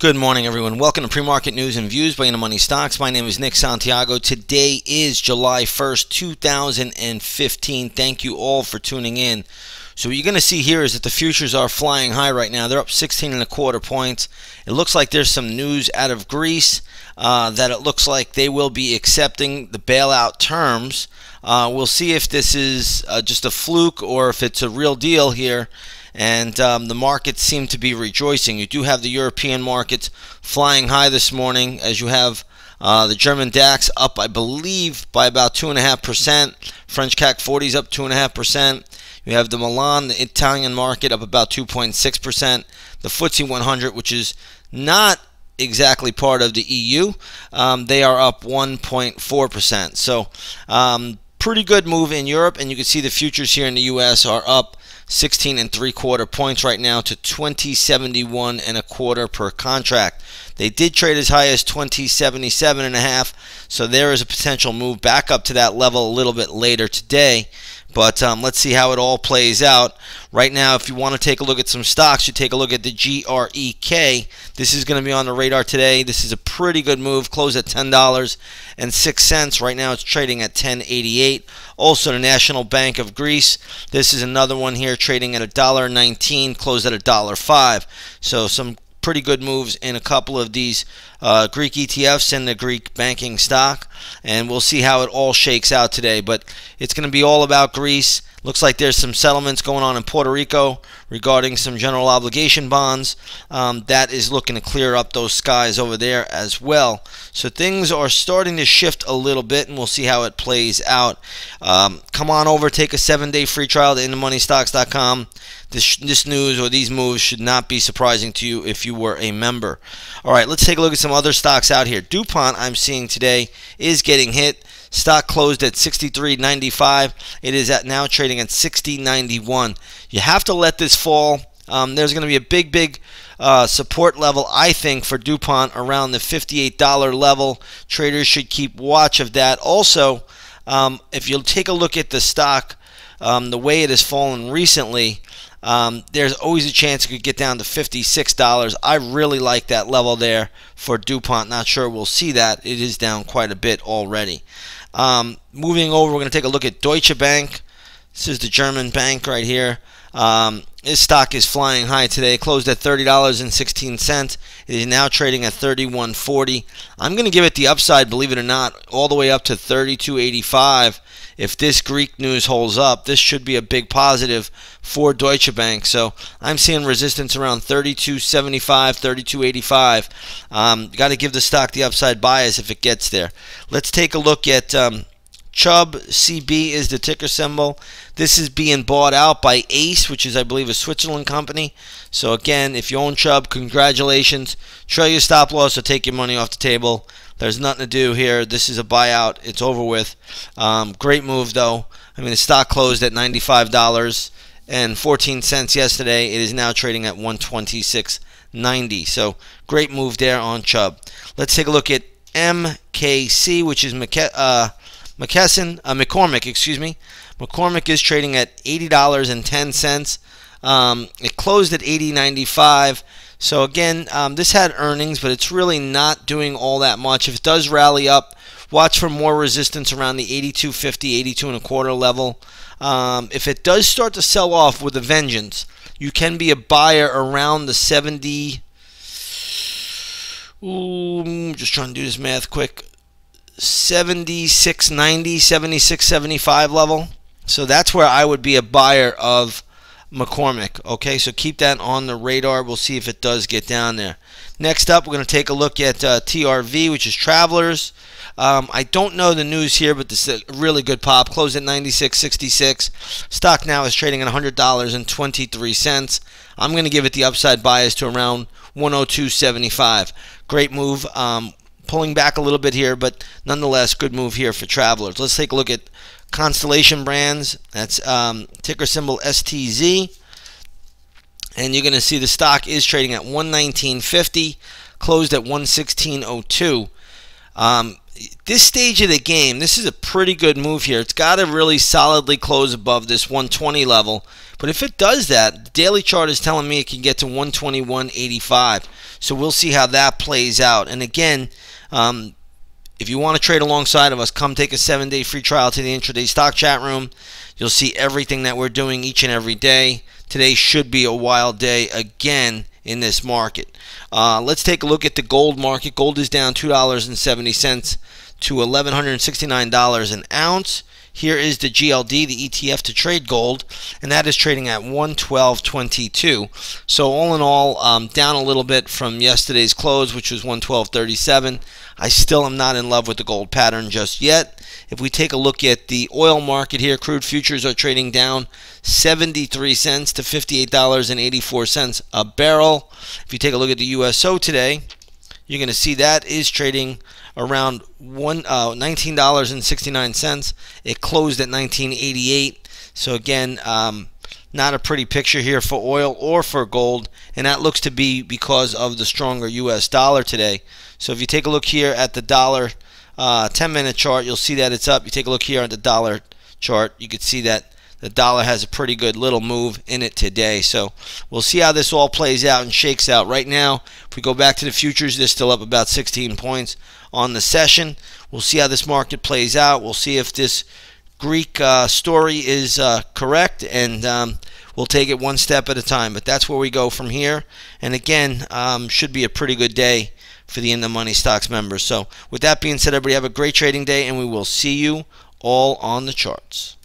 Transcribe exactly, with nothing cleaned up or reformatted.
Good morning, everyone. Welcome to Pre-Market News and Views by In the Money Stocks. My name is Nick Santiago. Today is July first, two thousand fifteen. Thank you all for tuning in. So what you're going to see here is that the futures are flying high right now. They're up sixteen and a quarter points. It looks like there's some news out of Greece uh, that it looks like they will be accepting the bailout terms. Uh, we'll see if this is uh, just a fluke or if it's a real deal here. And um, the markets seem to be rejoicing. You do have the European markets flying high this morning, as you have uh, the German DAX up, I believe, by about two point five percent. French C A C forty is up two point five percent. You have the Milan, the Italian market, up about two point six percent. The F T S E one hundred, which is not exactly part of the E U, um, they are up one point four percent. So um, pretty good move in Europe, and you can see the futures here in the U S are up sixteen and three quarter points right now to twenty seventy-one and a quarter per contract. They did trade as high as twenty seventy-seven and a half, so there is a potential move back up to that level a little bit later today. But um, let's see how it all plays out. Right now, if you want to take a look at some stocks, you take a look at the G R E K. This is going to be on the radar today. This is a pretty good move. Closed at ten dollars and six cents. Right now, it's trading at ten eighty-eight. Also, the National Bank of Greece. This is another one here trading at a dollar nineteen. Closed at a dollar five. So some pretty good moves in a couple of these uh, Greek E T Fs and the Greek banking stock, and we'll see how it all shakes out today. But it's going to be all about Greece. Looks like there's some settlements going on in Puerto Rico regarding some general obligation bonds. Um, that is looking to clear up those skies over there as well. So things are starting to shift a little bit, and we'll see how it plays out. Um, come on over, take a seven-day free trial to In the Money Stocks dot com. This, this news or these moves should not be surprising to you if you were a member. All right, let's take a look at some other stocks out here. DuPont, I'm seeing today, is getting hit. Stock closed at sixty-three ninety-five. It is at now trading at sixty ninety-one. You have to let this fall. Um, there's going to be a big, big uh, support level, I think, for DuPont around the fifty-eight dollar level. Traders should keep watch of that. Also, um, if you'll take a look at the stock, um, the way it has fallen recently, Um, there's always a chance it could get down to fifty-six dollars. I really like that level there for DuPont. Not sure we'll see that. It is down quite a bit already. Um, moving over, we're going to take a look at Deutsche Bank. This is the German bank right here. Um, this stock is flying high today. It closed at thirty dollars and sixteen cents. It is now trading at thirty-one forty. I'm going to give it the upside, believe it or not, all the way up to thirty-two eighty-five. If this Greek news holds up, this should be a big positive for Deutsche Bank. So I'm seeing resistance around thirty-two seventy-five, thirty-two eighty-five. Um, got to give the stock the upside bias if it gets there. Let's take a look at um, Chubb. C B is the ticker symbol. This is being bought out by ACE, which is, I believe, a Switzerland company. So again, if you own Chubb, congratulations. Trail your stop loss or take your money off the table. There's nothing to do here. This is a buyout. It's over with. Um, great move, though. I mean, the stock closed at ninety-five dollars and fourteen cents yesterday. It is now trading at one twenty-six ninety. So great move there on Chubb. Let's take a look at M K C, which is McC uh, McKesson, uh, McCormick, excuse me. McCormick is trading at eighty dollars and ten cents. Um, it closed at eighty ninety-five. So again, um, this had earnings, but it's really not doing all that much. If it does rally up, watch for more resistance around the eighty-two fifty, eighty-two and a quarter level. Um, if it does start to sell off with a vengeance, you can be a buyer around the seventy. Ooh, just trying to do this math quick. seventy-six ninety, seventy-six seventy-five level. So that's where I would be a buyer of McCormick. Okay, so keep that on the radar. We'll see if it does get down there. Next up, we're going to take a look at uh, T R V, which is Travelers. Um, I don't know the news here, but this is a really good pop. Closed at ninety-six sixty-six. Stock now is trading at one hundred dollars and twenty-three cents. I'm going to give it the upside bias to around one oh two seventy-five. Great move. Um, pulling back a little bit here, but nonetheless, good move here for Travelers. Let's take a look at Constellation Brands. That's um, ticker symbol S T Z, and you're going to see the stock is trading at one nineteen fifty, closed at one sixteen oh two. Um, this stage of the game, this is a pretty good move here. It's got to really solidly close above this one twenty level, but if it does that, the daily chart is telling me it can get to one twenty-one eighty-five. So we'll see how that plays out. And again, um, if you want to trade alongside of us, come take a seven-day free trial to the Intraday Stock Chat Room. You'll see everything that we're doing each and every day. Today should be a wild day again in this market. Uh, let's take a look at the gold market. Gold is down two dollars and seventy cents to one thousand one hundred sixty-nine dollars an ounce. Here is the G L D, the E T F to trade gold, and that is trading at one twelve twenty-two. So all in all, um, down a little bit from yesterday's close, which was one twelve thirty-seven. I still am not in love with the gold pattern just yet. If we take a look at the oil market here, crude futures are trading down seventy-three cents to fifty-eight dollars and eighty-four cents a barrel. If you take a look at the U S O today, you're going to see that is trading around one uh, nineteen dollars and sixty-nine cents. It closed at nineteen eighty-eight. So again, um, not a pretty picture here for oil or for gold, and that looks to be because of the stronger U S dollar today. So if you take a look here at the dollar uh, ten minute chart, you'll see that it's up. You take a look here at the dollar chart, you could see that the dollar has a pretty good little move in it today. So we'll see how this all plays out and shakes out. Right now, if we go back to the futures, they're still up about sixteen points on the session. We'll see how this market plays out. We'll see if this Greek uh, story is uh, correct, and um, we'll take it one step at a time. But that's where we go from here. And again, um, should be a pretty good day for the In the Money Stocks members. So with that being said, everybody have a great trading day, and we will see you all on the charts.